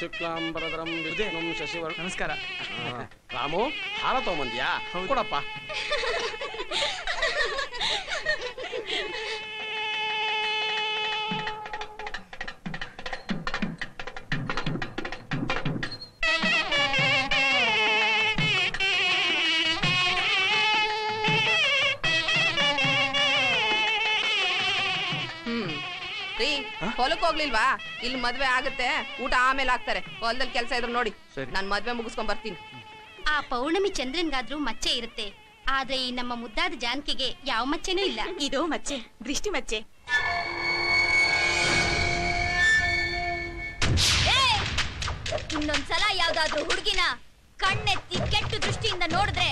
शुक्लांबरधरं विष्णुं शशिवर्णं नमस्कार रामो हार तोबंदिया कोडप्प ಹೊಲಕ್ಕೆ ಹೋಗಲಿಲ್ವಾ ಇಲ್ಲಿ ಮದುವೆ ಆಗುತ್ತೆ ಊಟ ಆಮೇಲೆ ಹಾಕ್ತಾರೆ ಹೊಲದಲ್ಲಿ ಕೆಲಸ ಇದ್ರು ನೋಡಿ ನಾನು ಮದುವೆ ಮುಗಿಸ್ಕೊಂಡು ಬರ್ತೀನಿ ಆ ಪೌರ್ಣಮಿ ಚಂದ್ರನಿಗಾದ್ರೂ ಮಚ್ಚೆ ಇರುತ್ತೆ ಆದ್ರೆ ಈ ನಮ್ಮ ಮುದ್ದಾದ ಜಾನಕಿಗೆ ಯಾವ ಮಚ್ಚೆನೂ ಇಲ್ಲ ಇದು ಮಚ್ಚೆ ದೃಷ್ಟಿ ಮಚ್ಚೆ ಇನ್ನೊಂದ್ಸಲ ಯಾವ್ದಾದ್ರೂ ಹುಡುಗಿನ ಕಣ್ಣೆತ್ತಿ ಕೆಟ್ಟು ದೃಷ್ಟಿಯಿಂದ ನೋಡಿದ್ರೆ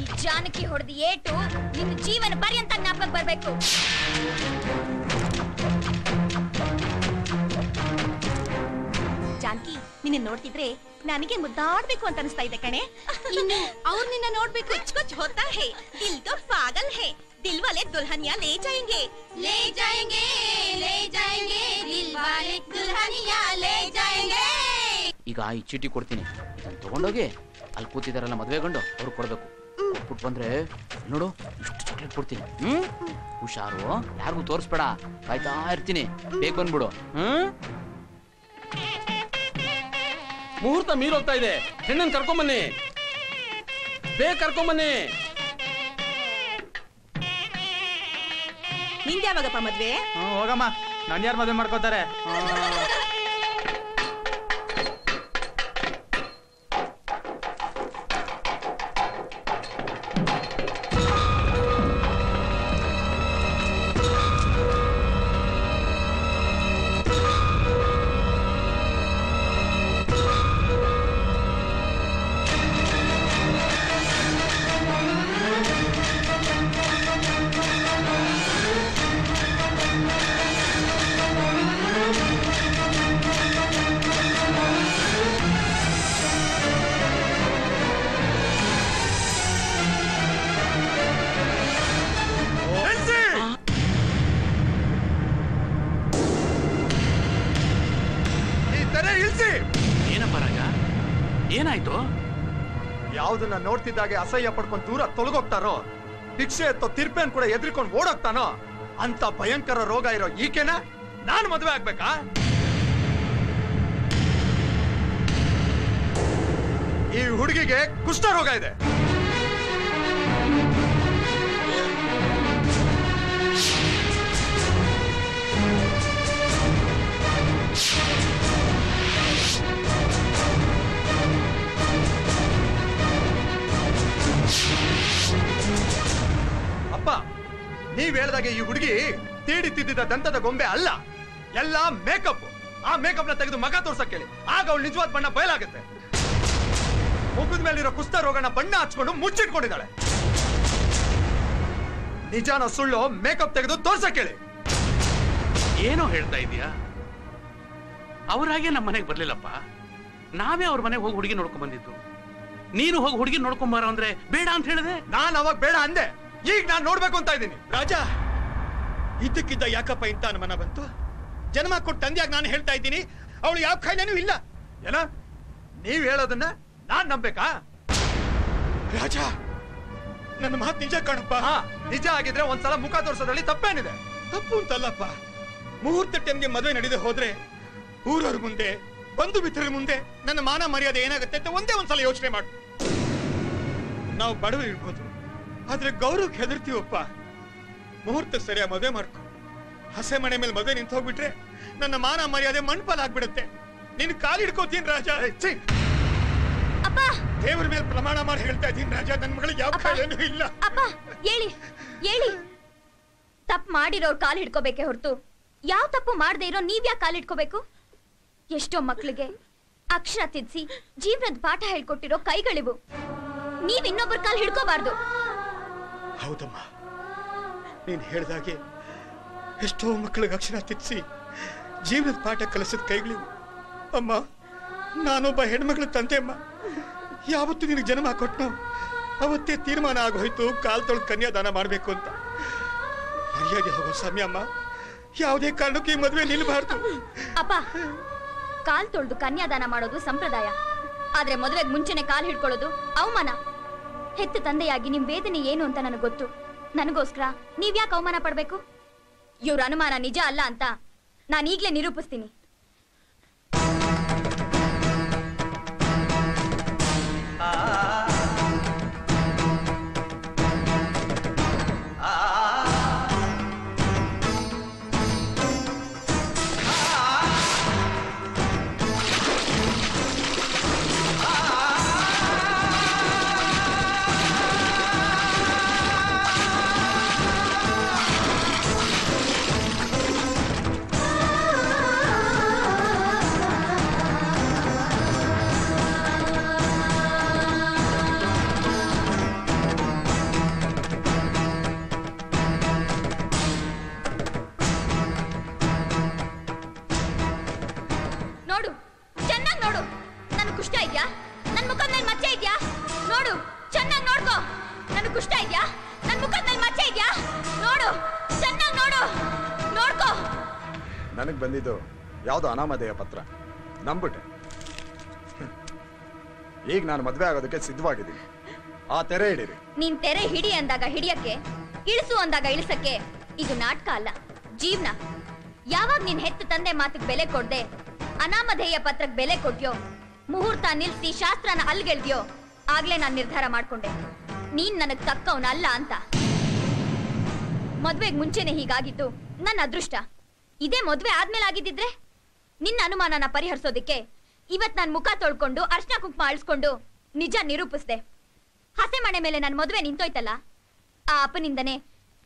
ಈ ಜಾನಕಿ ಹೊಡೆದ ಏಟು ನಿನ್ನ ಜೀವನ ಪರ್ಯಂತ ಜ್ಞಾಪಕ ಬರಬೇಕು जानकी निन्ने नोड्तिद्रे नानिगे मुद्दाडबेकु अंत अनिस्ता इदे कणे इन्नु अवरु निन्न नोडबेकु कुछ होता है दिल तो पागल है दिल वाले दुल्हनिया ले जाएंगे दिल वाले दुल्हनिया ले जाएंगे ಈಗ ಈ ಚೀಟಿ ಕೊಡ್ತೀನಿ ಇದನ್ನ ತಗೊಂಡ ಹೋಗಿ ಅಲ್ಲಿ ಕೂತಿದಾರಲ್ಲ ಮದುವೆಗೊಂಡು ಅವರು ಕೊಡಬೇಕು ಕೊಟ್ಟು ಬಂದ್ರೆ ನೋಡು ಇಷ್ಟು ಚಾಕ್ಲೇಟ್ ಕೊಡ್ತೀನಿ ಹುಷಾರು ಯಾರಿಗೂ ತೋರಿಸಬೇಡ ಕಾಯ್ತಾ ಇರ್ತೀನಿ ಬೇಗ ಬಂದ್ಬಿಡು मुहूर्त मीर होता है हेण्णन कर्कोंबन्नी बेग कर्कोंबन्नी निंदे यावागप्प मद्वे होगम्म नान यार मद्वे माड्कोतारे असह्य पड़को दूर तोलगोग्तारो भिक्षे तो तीर्पेन कूड़ा एद्रिको ओडोग्तानो अंत भयंकर रोग इरो ईकेन नानु मदुवे आगबेका ई हुडुगिगे कुष्ठ रोग इदे ಹುಡುಗಿ ತೀಡಿ ತಿದ್ದಿದ ದಂತದ ಗೊಂಬೆ ಅಲ್ಲ ಎಲ್ಲ ಮೇಕಪ್ ಆ ಮೇಕಪ್ ನ ತೆಗೆದು ಮಗ ತೋರ್ಸಕ್ಕೆ ಹೇಳಿ ಆಗ ಅವಳು ನಿಜವಾದ ಬಣ್ಣ ಬಯಲಾಗುತ್ತೆ ಮುಖದ ಮೇಲಿರೋ ಕುಷ್ಠ ರೋಗನ ಬಣ್ಣ ಹಚ್ಕೊಂಡು ಮುಚ್ಚಿಟ್ಕೊಂಡಿದ್ದಾಳೆ ನಿಜಾನ ಸುಳ್ಳು ಮೇಕಪ್ ತೆಗೆದು ತೋರ್ಸಕ್ಕೆ ಹೇಳಿ ಏನೋ ಹೇಳ್ತಾ ಇದೀಯಾ ಅವರಾಗೆ ನಮ್ಮ ಮನೆಗೆ ಬರಲಿಲ್ಲಪ್ಪ ನಾವೇ ಅವ್ರ ಮನೆಗೆ ಹೋಗಿ ಹುಡುಗಿ ನೋಡ್ಕೊಂಡು ಬಂದಿದ್ದು ನೀನು ಹೋಗಿ ಹುಡುಗಿ ನೋಡ್ಕೊಂಡು ಬರೋ ಅಂದ್ರೆ ಬೇಡ ಅಂತ ಹೇಳಿದೆ ನಾನು ಅವಾಗ ಬೇಡ ಅಂದೆ ಈಗ ನಾನು ನೋಡಬೇಕು ಅಂತ ಇದ್ದೀನಿ ರಾಜಾ ಇದಕ್ಕಿದ್ದ ಯಾಕಪ್ಪ ಇಂತ ಅನುಮಾನ ಬಂತು ಜನ್ಮ ಕೊಟ್ಟು ತಂದೆಯಾಗಿ ನಾನು ಹೇಳ್ತಾ ಇದ್ದೀನಿ ಅವಳು ಯಾವ ಕಾಯಿಲೆನೂ ಇಲ್ಲ ಏನ ನೀವು ಹೇಳೋದನ್ನ ನಾನು ನಂಬೇಕಾ ರಾಜಾ ನನ್ನ ಮಾತು ನಿಜ ಕಣಪ್ಪ ನಿಜ ಆಗಿದ್ರೆ ಒಂದ್ಸಲ ಮುಖ ತೋರಿಸೋದ್ರಲ್ಲಿ ತಪ್ಪೇನಿದೆ ತಪ್ಪು ಅಂತಲ್ಲಪ್ಪ ಮುಹೂರ್ತ ಟೈಮ್ಗೆ ಮದುವೆ ನಡೆದೇ ಹೋದ್ರೆ ಊರವ್ರ ಮುಂದೆ ಬಂಧು ಮಿತ್ರರ ಮುಂದೆ ನನ್ನ ಮಾನ ಮರ್ಯಾದೆ ಏನಾಗುತ್ತೆ ಅಂತ ಒಂದೇ ಒಂದ್ಸಲ ಯೋಚನೆ ಮಾಡು ನಾವು ಬಡವರು ಇರ್ಬೋದು ಆದ್ರೆ ಗೌರವಕ್ಕೆ ಹೆದರ್ತೀವಪ್ಪ ಮುಹೂರ್ತ ಸರಿಯಾಗಿ ಮದುವೆ ಮಾಡ್ಕೊ ಹಸೆ ಮನೆ ಮೇಲೆ ಮದುವೆ ನಿಂತು ಹೋಗ್ಬಿಟ್ರೆ ನನ್ನ ಮಾನ ಮರ್ಯಾದೆ ಮಣ್ಪಾಲ್ ಆಗ್ಬಿಡುತ್ತೆ ನಿನ್ನ ಕಾಲು ಹಿಡ್ಕೋತೀನಿ ರಾಜ ದೇವ್ರ ಮೇಲೆ ಪ್ರಮಾಣ ಮಾಡಿ ಹೇಳ್ತಾ ಇದ್ದೀನಿ ರಾಜ ನನ್ನ ಮಗಳಿಗೆ ಯಾವ ಕಾಯಿಲೆನೂ ಇಲ್ಲ ತಪ್ಪು ಮಾಡಿರೋರು ಕಾಲು ಹಿಡ್ಕೋಬೇಕೆ ಹೊರತು ಯಾವ ತಪ್ಪು ಮಾಡದೆ ಇರೋ ನೀವ್ ಯಾಕೆ ಕಾಲು ಹಿಡ್ಕೋಬೇಕು ಎಷ್ಟೋ ಮಕ್ಕಳಿಗೆ ಅಕ್ಷರ ತಿದ್ದಿಸಿ ಜೀವನದ ಪಾಠ ಹೇಳ್ಕೊಟ್ಟಿರೋ ಕೈಗಳಿವು ನೀವ್ ಇನ್ನೊಬ್ಬರ ಕಾಲು ಹಿಡ್ಕೋಬಾರ್ದು ಹೌದಮ್ಮ ನೀನು ಹೇಳಿದಾಗೆ ಎಷ್ಟೋ ಮಕ್ಕಳಿಗೆ ಅಕ್ಷರ ತಿದ್ದಿಸಿ ಜೀವನದ ಪಾಠ ಕಲಿಸಿದ ಕೈಗಳಿವು ಅಮ್ಮ ನಾನೊಬ್ಬ ಹೆಣ್ಮಕ್ಳ ತಂದೆ ಅಮ್ಮ ಯಾವತ್ತು ನಿನಗೆ ಜನ್ಮ ಕೊಟ್ಟನು ಅವತ್ತೇ ತೀರ್ಮಾನ ಆಗೋಯ್ತು ಕಾಲ್ ತೊಳೆದು ಕನ್ಯಾದಾನ ಮಾಡಬೇಕು ಅಂತ ಮರ್ಯಾದೆ ಹೋಗೋ ಸಮಯ ಅಮ್ಮ ಯಾವುದೇ ಕಾರಣಕ್ಕೂ ಈ ಮದುವೆ ನಿಲ್ಲಬಾರ್ದು ಅಪ್ಪ ಕಾಲ್ ತೊಳೆದು ಕನ್ಯಾದಾನ ಮಾಡೋದು ಸಂಪ್ರದಾಯ. ಆದ್ರೆ ಮದುವೆಗೆ ಮುಂಚೆನೆ ಕಾಲ್ ಹಿಡ್ಕೊಳ್ಳೋದು ಅವಮಾನ. ಹೆತ್ತ ತಂದೆಯಾಗಿ ನಿಮ್ ವೇದನೆ ಏನು ಅಂತ ನನಗೆ ಗೊತ್ತು. ನನಗೋಸ್ಕರ ನೀವ್ಯಾಕೆ ಅವಮಾನ ಪಡಬೇಕು? ಇವ್ರ ಅನುಮಾನ ನಿಜ ಅಲ್ಲ ಅಂತ ನಾನೀಗ್ಲೇ ನಿರೂಪಿಸ್ತೀನಿ. ನನಗೆ ಬಂದಿದ್ದು ಯಾವುದೋ ಅನಾಮಧೇಯ ಪತ್ರ. ನಂಬಿಟ್ಟೆ. ಈಗ ನಾನು ಮದುವೆ ಆಗೋದಕ್ಕೆ ಸಿದ್ಧವಾಗಿದ್ದೀನಿ. ಆ ತೆರೆ ಹಿಡೀರಿ. ನೀನ್ ತೆರೆ ಹಿಡಿ ಅಂದಾಗ ಹಿಡಿಯಕ್ಕೆ, ಇಳಿಸು ಅಂದಾಗ ಇಳಿಸಕ್ಕೆ, ಇದು ನಾಟಕ ಅಲ್ಲ, ಜೀವನ. ಯಾವಾಗ ನೀನ್ ಹೆತ್ತ ತಂದೆ ಮಾತಿಗೆ ಬೆಲೆ ಕೊಡದೆ ಅನಾಮಧೇಯ ಪತ್ರಕ್ಕೆ ಬೆಲೆ ಕೊಟ್ಯೋ, ಮುಹೂರ್ತ ನಿಲ್ಸಿ ಶಾಸ್ತ್ರನ ಅಲ್ಗೆಳ್ದ್ಯೋ, ಆಗ್ಲೇ ನಾನು ನಿರ್ಧಾರ ಮಾಡ್ಕೊಂಡೆ ನೀನ್ ನನಗ್ ತಕ್ಕವನಲ್ಲ ಅಂತ. ಮದ್ವೆಗ್ ಮುಂಚೆನೆ ಹೀಗಾಗಿದ್ದು ನನ್ನ ಅದೃಷ್ಟ. ಇದೇ ಮದ್ವೆ ಆದ್ಮೇಲೆ ಆಗಿದ್ದಿದ್ರೆ ನಿನ್ನ ಅನುಮಾನನ ಪರಿಹರಿಸೋದಿಕ್ಕೆ ಇವತ್ ನಾನು ಮುಖ ತೊಳ್ಕೊಂಡು ಅರ್ಶನ ಕುಂಕುಮ ಅಳಿಸ್ಕೊಂಡು ನಿಜ ನಿರೂಪಿಸ್ದೆ. ಹಸೆ ಮನೆ ಮೇಲೆ ನನ್ನ ಮದ್ವೆ ನಿಂತೋಯ್ತಲ್ಲ, ಆ ಅಪ್ಪನಿಂದನೇ.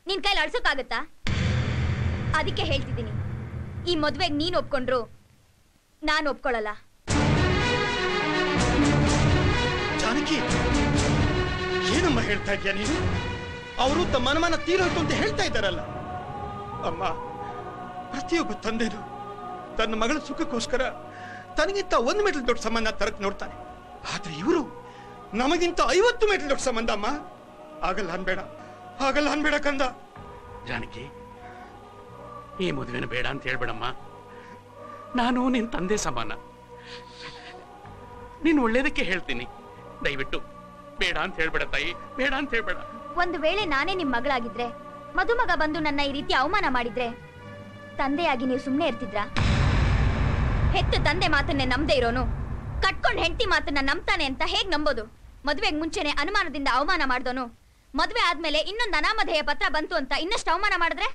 ನಿನ್ ಕೈಲಿ ಅಳ್ಸೋಕ್ಕಾಗತ್ತಾ? ಅದಕ್ಕೆ ಹೇಳ್ತಿದ್ದೀನಿ, ಈ ಮದ್ವೆಗೆ ನೀನ್ ಒಪ್ಕೊಂಡ್ರು ನಾನು ಒಪ್ಕೊಳ್ಳಲ್ಲ. ಜಾನಕಿ, ಏನಮ್ಮ ಹೇಳ್ತಾ ಇದ್ಯಾ ನೀನು? ಅವರು ತಮ್ಮ ಅನುಮಾನ ತೀರೋಯ್ತು ಅಂತ ಹೇಳ್ತಾ ಇದ್ದಾರಲ್ಲ. ಅಮ್ಮ, ಪ್ರತಿಯೊಬ್ಬ ತಂದೆನು ತನ್ನ ಮಗಳ ಸುಖಕ್ಕೋಸ್ಕರ ತನಗಿಂತ 1 ಮೀಟರ್ ದೊಡ್ಡ ಸಂಬಂಧ ತರಕ್ ನೋಡ್ತಾನೆ. ಆದ್ರೆ ಇವರು ನಮಗಿಂತ 50 ಮೀಟರ್ ದೊಡ್ಡ ಸಂಬಂಧ. ಅಮ್ಮ, ಆಗಲ್ಲ ಅನ್ಬೇಡ, ಆಗಲ್ಲ ಅನ್ಬೇಡ ಕಂದ. ಜಾನಕಿ, ಈ ಮದುವೆನ ಬೇಡ ಅಂತ ಹೇಳ್ಬೇಡಮ್ಮ. ನಾನು ನಿನ್ ತಂದೆ ಸಮಾನ. ನೀನ್ ಒಳ್ಳೇದಕ್ಕೆ ಹೇಳ್ತೀನಿ, ದಯವಿಟ್ಟು ಬೇಡ ಅಂತ ಹೇಳ್ಬೇಡ ತಾಯಿ, ಬೇಡ ಅಂತ ಹೇಳ್ಬೇಡ. ಒಂದು ವೇಳೆ ನಾನೇ ನಿಮ್ ಮಗಳಾಗಿದ್ರೆ, ಮದುಮಗ ಬಂದು ನನ್ನ ಈ ರೀತಿ ಅವಮಾನ ಮಾಡಿದ್ರೆ, ತಂದೆಯಾಗಿ ನೀವು ಸುಮ್ಮನೆ ಇರ್ತಿದ್ರಾ? ಹೆತ್ತ ತಂದೆ ಮಾತನ್ನೇ ನಂಬದೇ ಇರೋನು ಕಟ್ಕೊಂಡು ಹೆಂಡತಿ ಮಾತನ್ನ ನಂಬ್ತಾನೆ ಅಂತ ಹೇಗ್ ನಂಬೋದು? ಮದುವೆಗೆ ಮುಂಚೆನೆ ಅನುಮಾನದಿಂದ ಅವಮಾನ ಮಾಡಿದೋನು ಮದುವೆ ಆದ್ಮೇಲೆ ಇನ್ನೊಂದು ಅನಾಮಧೇಯ ಪತ್ರ ಬಂತು ಅಂತ ಇನ್ನಷ್ಟು ಅವಮಾನ ಮಾಡಿದ್ರೆ,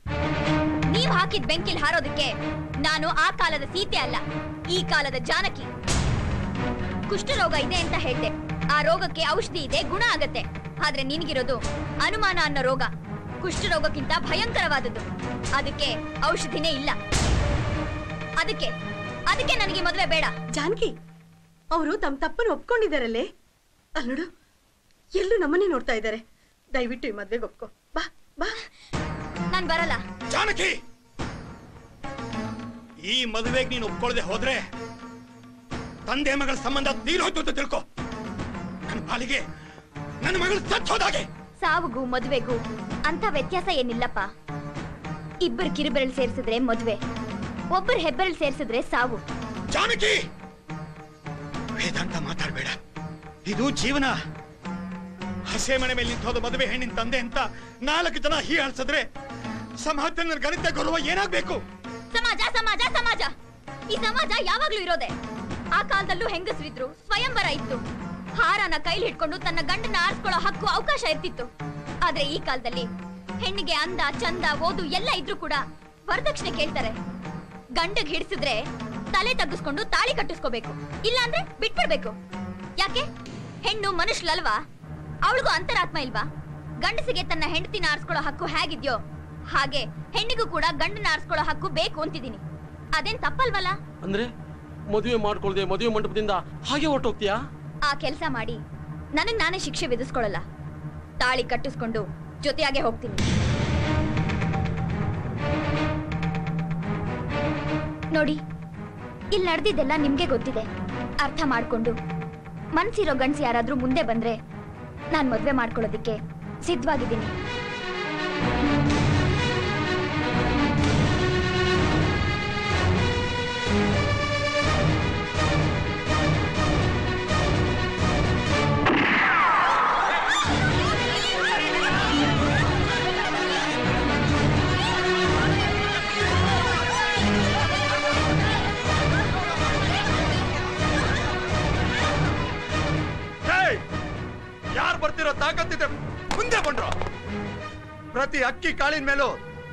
ನೀವ್ ಹಾಕಿದ ಬೆಂಕಿಲ್ ಹಾರೋದಕ್ಕೆ ನಾನು ಆ ಕಾಲದ ಸೀತೆ ಅಲ್ಲ, ಈ ಕಾಲದ ಜಾನಕಿ. ಕುಷ್ಠರೋಗ ಇದೆ ಅಂತ ಹೇಳ್ದೆ, ಆ ರೋಗಕ್ಕೆ ಔಷಧಿ ಇದೆ, ಗುಣ ಆಗತ್ತೆ. ಆದ್ರೆ ನಿನಗಿರೋದು ಅನುಮಾನ ಅನ್ನೋ ರೋಗ. ಕುಷ್ಠರೋಗಕ್ಕಿಂತ ಭಯಂಕರವಾದದ್ದು. ಅದಕ್ಕೆ ಔಷಧಿನೇ ಇಲ್ಲ. ಅದಕ್ಕೆ ಅದಕ್ಕೆ ನನಗೆ ಮದುವೆ ಬೇಡ. ಜಾನಕಿ, ಅವರು ತಮ್ಮ ತಪ್ಪನ್ನು ಒಪ್ಕೊಂಡಿದ್ದಾರಲ್ಲೇ. ಅಲ್ಲೋಡು, ಎಲ್ಲೂ ನಮ್ಮನ್ನೇ ನೋಡ್ತಾ ಇದ್ದಾರೆ. ದಯವಿಟ್ಟು ಈ ಮದುವೆಗೆ ಒಪ್ಕೋ. ಬಾ ಬಾ. ನಾನು ಬರಲ್ಲ. ಜಾನಕಿ, ಈ ಮದುವೆಗೆ ನೀನು ಒಪ್ಕೊಳ್ಳದೆ ಹೋದ್ರೆ ತಂದೆ ಮಗಳ ಸಂಬಂಧ ತೀರೋಯ್ತು ಅಂತ ತಿಳ್ಕೊ. ನನ್ನ ಪಾಲಿಗೆ ನನ್ನ ಮಗಳು ಸತ್ತೋದಾಗೆ. ಸಾವುಗೂ ಮದುವೆಗೂ ಅಂತ ವ್ಯತ್ಯಾಸ ಏನಿಲ್ಲಪ್ಪ. ಇಬ್ಬರು ಕಿರಿಬೆರಳು ಸೇರಿಸಿದ್ರೆ ಮದುವೆ, ಒಬ್ಬರು ಹೆಬ್ಬೆರಳು ಸೇರಿಸಿದ್ರೆ ಸಾವು. ಜಾನಕಿ, ವೇದಾಂತ ಮಾತಾಡಬೇಡ. ಇದು ಜೀವನ. ಹಸೆ ಮನೆ ಮೇಲೆ ನಿಂತೋದ ಮದುವೆ ಹೆಣ್ಣಿನ ತಂದೆ ಅಂತ 4 ಜನ ಹೀಯಾಳಿಸಿದ್ರೆ ಸಮಾಜದ ಗಣಿತ ಗೌರವ ಏನಾಗಬೇಕು? ಸಮಾಜ ಸಮಾಜ ಸಮಾಜ, ಈ ಸಮಾಜ ಯಾವಾಗ್ಲೂ ಇರೋದೆ. ಆ ಕಾಲದಲ್ಲೂ ಹೆಂಗಸರಿದ್ರು, ಸ್ವಯಂವರ ಇತ್ತು, ಹಾರನ ಕೈಲಿ ಹಿಡ್ಕೊಂಡು ತನ್ನ ಗಂಡನ ಆರಿಸ್ಕೊಳ್ಳೋ ಹಕ್ಕು ಅವಕಾಶ ಇರ್ತಿತ್ತು. ಆದ್ರೆ ಈ ಕಾಲದಲ್ಲಿ ಹೆಣ್ಣಿಗೆ ಅಂದ ಚಂದ ಓದು ಎಲ್ಲ ಇದ್ರೂ ಕೂಡ ವರದಕ್ಷಿಣೆ ಕೇಳ್ತಾರೆ. ಗಂಡಗ್ ಹಿಡಿಸಿದ್ರೆ ತಲೆ ತಗ್ಗಿಸ್ಕೊಂಡು ತಾಳಿ ಕಟ್ಟಿಸ್ಕೋಬೇಕು, ಇಲ್ಲಾಂದ್ರೆ ಬಿಟ್ಬಿಡ್ಬೇಕು. ಯಾಕೆ? ಹೆಣ್ಣು ಮನುಷ್ಯಲಲ್ವಾ? ಅವಳಿಗೂ ಅಂತರಾತ್ಮ ಇಲ್ವಾ? ಗಂಡಸಿಗೆ ತನ್ನ ಹೆಂಡತಿನ ಆರಿಸ್ಕೊಳ್ಳೋ ಹಕ್ಕು ಹೇಗಿದ್ಯೋ ಹಾಗೆ ಹೆಣ್ಣಿಗೂ ಕೂಡ ಗಂಡನ ಆರಿಸ್ಕೊಳ್ಳೋ ಹಕ್ಕು ಬೇಕು ಅಂತಿದ್ದೀನಿ. ಅದೇನ್ ತಪ್ಪಲ್ವಲ್ಲ? ಅಂದ್ರೆ ಮದುವೆ ಮಾಡ್ಕೊಳ್ದೆ ಮದುವೆ ಮಂಟಪದಿಂದ ಹಾಗೆ ಹೊರಟೋಗ್ತೀಯಾ? ಆ ಕೆಲಸ ಮಾಡಿ ನನಗ್ ನಾನೇ ಶಿಕ್ಷೆ ವಿಧಿಸ್ಕೊಳ್ಳಲ್ಲ. ತಾಳಿ ಕಟ್ಟಿಸ್ಕೊಂಡು ಜೊತೆಯಾಗೆ ಹೋಗ್ತೀನಿ. ನೋಡಿ, ಇಲ್ಲಿ ನಡೆದಿದ್ದೆಲ್ಲ ನಿಮ್ಗೆ ಗೊತ್ತಿದೆ. ಅರ್ಥ ಮಾಡ್ಕೊಂಡು ಮನ್ಸಿರೋ ಗಂಡ್ಸಿ ಯಾರಾದ್ರೂ ಮುಂದೆ ಬಂದ್ರೆ ನಾನು ಮದ್ವೆ ಮಾಡ್ಕೊಳ್ಳೋದಿಕ್ಕೆ ಸಿದ್ಧವಾಗಿದ್ದೀನಿ. ಸಾಕಂತಿದ್ರೆ ಮುಂದೆ ಬಂದ್ರು ಪ್ರತಿ ಅಕ್ಕಿ ಕಾಳಿನ ಮೇಲೂ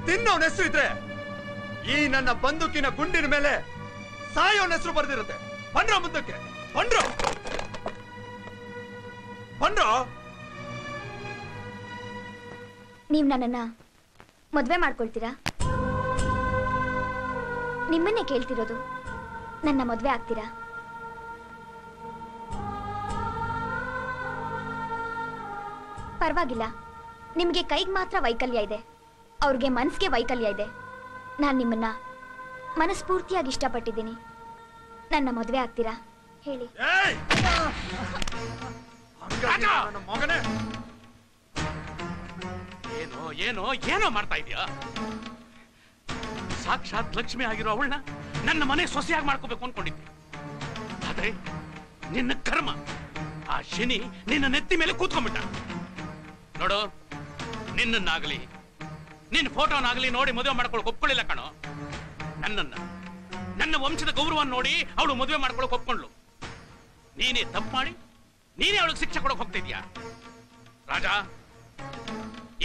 ತಿನ್ನೋನ ಹೆಸರು ಇದ್ರೆ ಈ ನನ್ನ ಬಂದೂಕಿನ ಗುಂಡಿನ ಮೇಲೆ ಸಾಯೋನ ಹೆಸರು ಬರೆದಿರುತ್ತೆ ಬಂದ್ರು ಮುಂದಕ್ಕೆ ಬಂದ್ರು ಬಂದ್ರು ನೀವು ನನ್ನನ್ನ ಮದುವೆ ಮಾಡ್ಕೊಳ್ತೀರಾ ನಿಮ್ಮನ್ನೇ ಕೇಳ್ತಿರೋದು ನನ್ನ ಮದುವೆ ಆಗ್ತೀರಾ ಪರವಾಗಿಲ್ಲ ನಿಮಗೆ ಕೈಗೆ ಮಾತ್ರ ವೈಕಲ್ಯ ಇದೆ ಅವರಿಗೆ ಮನಸ್ಸಿಗೆ ವೈಕಲ್ಯ ಇದೆ ನಾನು ನಿಮ್ಮನ್ನ ಮನಸ್ಪೂರ್ತಿಯಾಗಿ ಇಷ್ಟಪಟ್ಟಿದ್ದೀನಿ ನನ್ನ ಮದುವೆ ಆಗ್ತೀರಾ ಹೇಳಿ ಏಯ್ ಅಂಗಾ ನನ್ನ ಮಗನೇ ಏನೋ ಏನೋ ಏನೋ ಮಾಡ್ತಾ ಇದೀಯಾ ಸಾಕ್ಷಾತ್ ಲಕ್ಷ್ಮಿ ಆಗಿರೋ ಅವಳನ್ನ ನನ್ನ ಮನೆ ಸೊಸೆಯಾಗಿ ಮಾಡ್ಕೋಬೇಕು ಅನ್ಕೊಂಡಿದ್ದೆ ಆದ್ರೆ ನಿನ್ನ ಕರ್ಮ ಆ ಶನಿ ನಿನ್ನ ನೆತ್ತಿ ಮೇಲೆ ಕೂತ್ಕೊಂಡ್ಬಿಟ್ಟ ನೋಡು ನಿನ್ನನ್ನಾಗಲಿ ನಿನ್ನ ಫೋಟೋನಾಗಲಿ ನೋಡಿ ಮದುವೆ ಮಾಡ್ಕೊಳಕ್ ಒಪ್ಕೊಳ್ಳಿಲ್ಲ ಕಣೋ ನನ್ನನ್ನ ನನ್ನ ವಂಶದ ಗೌರವವನ್ನು ನೋಡಿ ಅವಳು ಮದುವೆ ಮಾಡ್ಕೊಳಕ್ ಒಪ್ಕೊಂಡ್ಳು ನೀನೇ ತಪ್ಪು ಮಾಡಿ ನೀನೇ ಅವಳಿಗೆ ಶಿಕ್ಷೆ ಕೊಡಕ್ ಹೋಗ್ತಿದ್ಯಾ ರಾಜ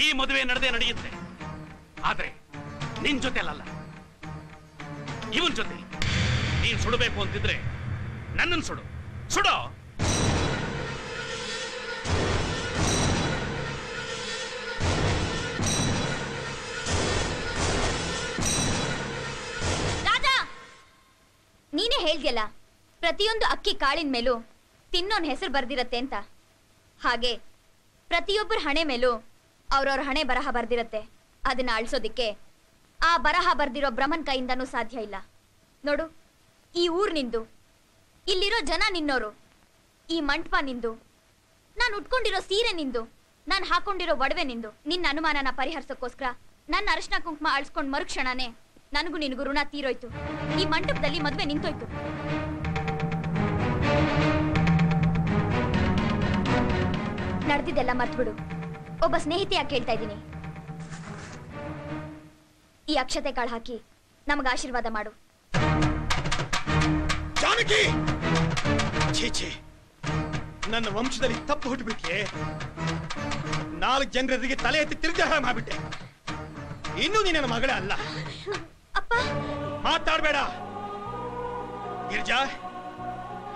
ಈ ಮದುವೆ ನಡೆದೇ ನಡೆಯುತ್ತೆ ಆದ್ರೆ ನಿನ್ ಜೊತೆ ಅಲ್ಲ ಇವನ್ ಜೊತೆ ನೀನ್ ಸುಡಬೇಕು ಅಂತಿದ್ರೆ ನನ್ನನ್ನು ಸುಡು ಸುಡೋ ನೀನೇ ಹೇಳ್ದಲ್ಲ ಪ್ರತಿಯೊಂದು ಅಕ್ಕಿ ಕಾಳಿನ ಮೇಲೂ ತಿನ್ನೋನ್ ಹೆಸರು ಬರ್ದಿರತ್ತೆ ಅಂತ ಹಾಗೆ ಪ್ರತಿಯೊಬ್ಬರ ಹಣೆ ಮೇಲೂ ಅವ್ರವ್ರ ಹಣೆ ಬರಹ ಬರ್ದಿರತ್ತೆ ಅದನ್ನ ಅಳಿಸೋದಿಕ್ಕೆ ಆ ಬರಹ ಬರ್ದಿರೋ ಬ್ರಹ್ಮನ್ ಕೈಯಿಂದನೂ ಸಾಧ್ಯ ಇಲ್ಲ ನೋಡು ಈ ಊರ್ ನಿಂದು ಇಲ್ಲಿರೋ ಜನ ನಿನ್ನೋರು ಈ ಮಂಟಪ ನಿಂದು ನಾನು ಉಟ್ಕೊಂಡಿರೋ ಸೀರೆ ನಿಂದು ನಾನು ಹಾಕೊಂಡಿರೋ ಒಡವೆ ನಿಂದು ನಿನ್ನ ಅನುಮಾನನ ಪರಿಹರಿಸೋಕ್ಕೋಸ್ಕರ ನನ್ನ ಅರಿಶಿನ ಕುಂಕುಮ ಅಳಿಸ್ಕೊಂಡ್ ಮರುಕ್ಷಣನೇ ನನಗೂ ನಿನಗೂ ಋಣ ತೀರೋಯ್ತು ಈ ಮಂಟಪದಲ್ಲಿ ಮದುವೆ ನಿಂತೋಯ್ತು ನಡೆದಿದ್ದೆಲ್ಲ ಮರ್ತ್ಬಿಡು ಒಬ್ಬ ಸ್ನೇಹಿತೆಯಾಗಿ ಕೇಳ್ತಾ ಇದ್ದೀನಿ ಈ ಅಕ್ಷತೆ ಕಾಳು ಹಾಕಿ ನಮಗೆ ಆಶೀರ್ವಾದ ಮಾಡು ಜಾನಕಿ ಛೀ ನನ್ನ ವಂಶದಲ್ಲಿ ತಪ್ಪು ಹುಟ್ಟುಬಿಟ್ಟೆ ನಾಲ್ಕು ಜನರಿಗೆ ತಲೆ ಎತ್ತಿ ತಿರುಗಾರ ಮಾಡಿಬಿಟ್ಟೆ ಇನ್ನೂ ನೀ ನನ್ನ ಮಗಳೇ ಅಲ್ಲ ಅಪ್ಪ ಮಾತಾಡಬೇಡ ಗಿರ್ಜಾ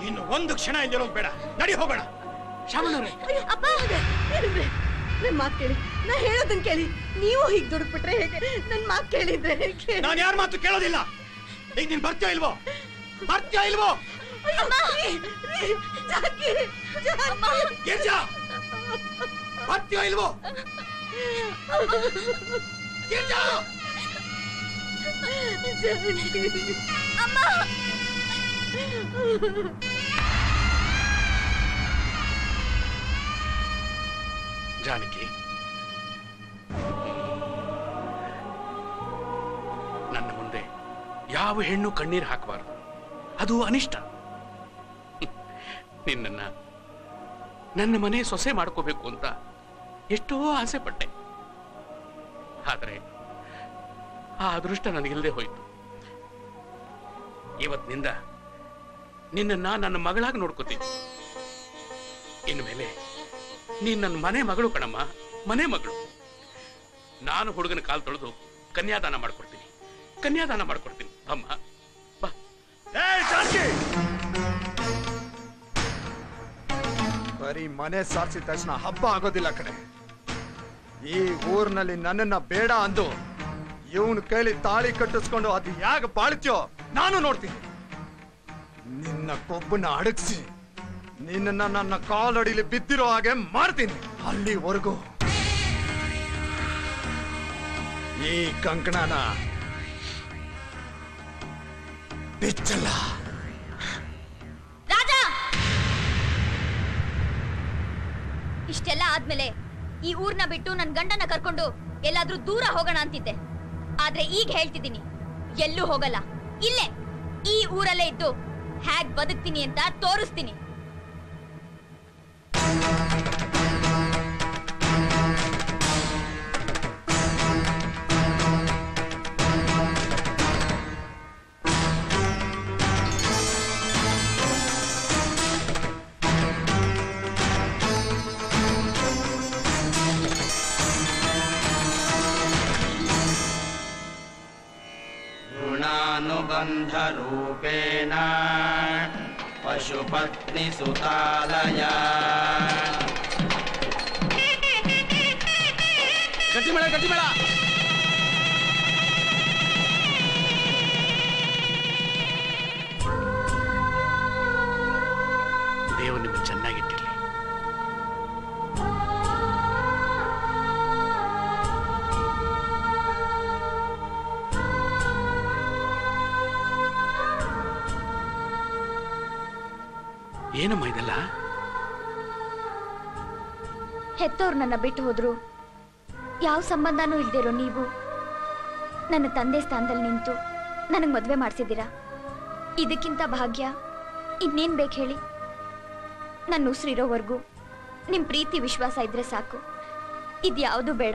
ಇನ್ನು ಒಂದು ಕ್ಷಣ ಇಲ್ಲಿರೋದು ಬೇಡ ನಡಿ ಹೋಗೋಣ ಶಾಮನವರೇ ಅಪ್ಪ ನನ್ನ ಮಾತು ಕೇಳಿ ನಾ ಹೇಳೋದನ್ನ ಕೇಳಿ ನೀವು ಹೀಗೆ ದುಡುಕ್ಬಿಟ್ರೆ ಹೇಗೆ ನನ್ನ ಮಾತು ಕೇಳಿದ್ರೆ ನಾನು ಯಾರ ಮಾತು ಕೇಳೋದಿಲ್ಲ ಈಗ ನೀನು ಬರ್ತೀಯಾ ಇಲ್ವೋ ಗಿರ್ಜಾ ಬರ್ತೀಯಾ ಇಲ್ವೋ ಗಿರ್ಜಾ ಅಮ್ಮ ಜಾನಕಿ ನನ್ನ ಮುಂದೆ ಯಾವ ಹೆಣ್ಣು ಕಣ್ಣೀರು ಹಾಕಬಾರದು ಅದು ಅನಿಷ್ಟ ನಿನ್ನನ್ನ ನನ್ನ ಮನೆ ಸೊಸೆ ಮಾಡ್ಕೋಬೇಕು ಅಂತ ಎಷ್ಟೋ ಆಸೆ ಪಟ್ಟೆ ಆದರೆ ಆ ಅದೃಷ್ಟ ನನಗಿಲ್ಲದೆ ಹೋಯ್ತು ಇವತ್ತಿನಿಂದ ನಿನ್ನ ನನ್ನ ಮಗಳಾಗಿ ನೋಡ್ಕೋತೀನಿ ಇನ್ಮೇಲೆ ನೀನ್ ನನ್ನ ಮನೆ ಮಗಳು ಕಣಮ್ಮ ಮನೆ ಮಗಳು ನಾನು ಹುಡುಗನ ಕಾಲು ತೊಳೆದು ಕನ್ಯಾದಾನ ಮಾಡ್ಕೊಡ್ತೀನಿ ಅಮ್ಮ ಬಾ ಬರೀ ಮನೆ ಸಾರಿಸಿದ ತಕ್ಷಣ ಹಬ್ಬ ಆಗೋದಿಲ್ಲ ಕಣೆ ಈ ಊರಿನಲ್ಲಿ ನನ್ನನ್ನ ಬೇಡ ಅಂದು ಇವನ್ ಕೈಲಿ ತಾಳಿ ಕಟ್ಟಿಸ್ಕೊಂಡು ಅದು ಯಾಕೆ ಬಾಳ್ತೀಯೋ ನಾನು ನೋಡ್ತೀನಿ ನಿನ್ನ ಕೊಬ್ಬನ್ನ ಅಡಗಿಸಿ ನಿನ್ನ ನನ್ನ ಕಾಲಡಿಲಿ ಬಿದ್ದಿರೋ ಹಾಗೆ ಮಾಡ್ತೀನಿ ಅಲ್ಲಿವರೆಗೂ ಈ ಕಂಕಣನ ಬಿಚ್ಚಲ್ಲ ರಾಜ ಇಷ್ಟೆಲ್ಲ ಆದ್ಮೇಲೆ ಈ ಊರ್ನ ಬಿಟ್ಟು ನನ್ನ ಗಂಡನ ಕರ್ಕೊಂಡು ಎಲ್ಲಾದ್ರೂ ದೂರ ಹೋಗೋಣ ಅಂತಿದ್ದೆ ಆದ್ರೆ ಈಗ ಹೇಳ್ತಿದ್ದೀನಿ ಎಲ್ಲೂ ಹೋಗಲ್ಲ ಇಲ್ಲೇ ಈ ಊರಲ್ಲೇ ಇದ್ದು ಹೇಗ್ ಬದುಕ್ತೀನಿ ಅಂತ ತೋರಿಸ್ತೀನಿ अन्धरूपेण पशुपत्नीसुतालया गट्टिमेला देव निम्म चेन्नागिट्टली ಏನಮ್ಮ ಇದಲ್ಲ ಹೆತ್ತೋರು ನನ್ನ ಬಿಟ್ಟು ಹೋದ್ರು ಯಾವ ಸಂಬಂಧನೂ ಇಲ್ದಿರೋ ನೀವು ನನ್ನ ತಂದೆ ಸ್ಥಾನದಲ್ಲಿ ನಿಂತು ನನಗೆ ಮದುವೆ ಮಾಡಿಸಿದಿರಾ ಇದಕ್ಕಿಂತ ಭಾಗ್ಯ ಇನ್ನೇನ್ ಬೇಕು ಹೇಳಿ ನನ್ನ ಉಸಿರಿರೋವರೆಗೂ ನಿಮ್ಮ ಪ್ರೀತಿ ವಿಶ್ವಾಸ ಇದ್ರೆ ಸಾಕು ಇದು ಯಾವುದು ಬೇಡ